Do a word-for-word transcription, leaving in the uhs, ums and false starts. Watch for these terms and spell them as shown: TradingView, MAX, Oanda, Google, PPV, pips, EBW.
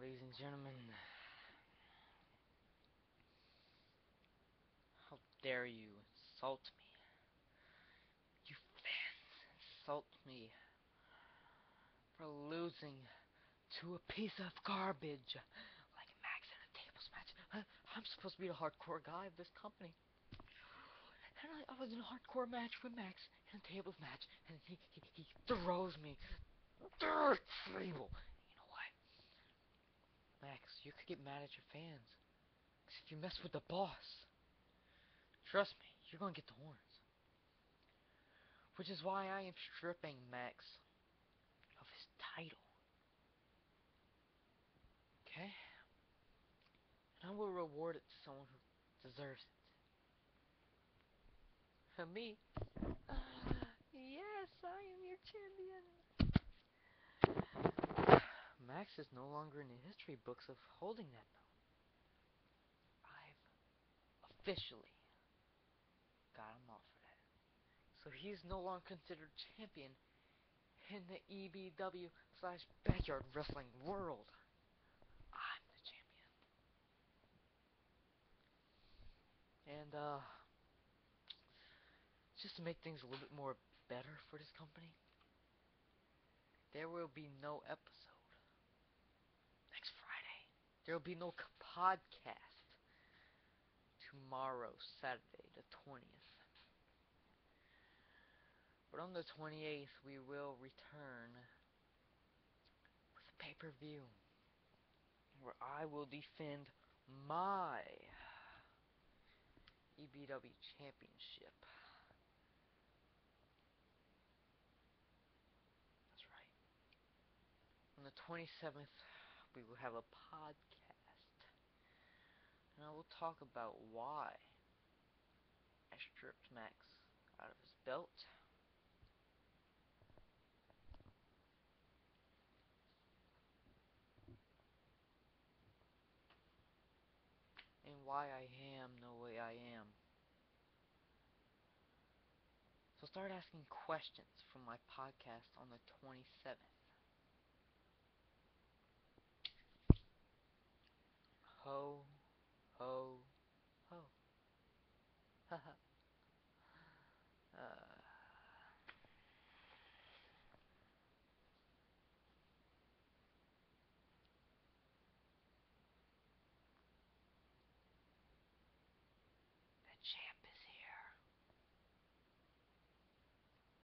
Ladies and gentlemen, how dare you insult me? You fans insult me for losing to a piece of garbage like Max and a tables match. I, I'm supposed to be the hardcore guy of this company. And I, I was in a hardcore match with Max and a tables match, and he, he, he throws me through the table. Max, you could get mad at your fans. Cause if you mess with the boss, trust me, you're gonna get the horns. Which is why I am stripping Max of his title. Okay? And I will reward it to someone who deserves it. For me. Uh, yes, I am your champion. Max is no longer in the history books of holding that belt. I've officially got him off for that. So he's no longer considered champion in the E B W slash backyard wrestling world. I'm the champion. And, uh, just to make things a little bit more better for this company, there will be no episode. Next Friday. There will be no podcast tomorrow, Saturday the twentieth. But on the twenty-eighth, we will return with a pay-per-view where I will defend my E B W championship. That's right. On the twenty-seventh, we will have a podcast, and I will talk about why I stripped Max out of his belt, and why I am the way I am. So start asking questions from my podcast on the twenty-seventh. Ho, ho, ho. Haha. uh. The champ.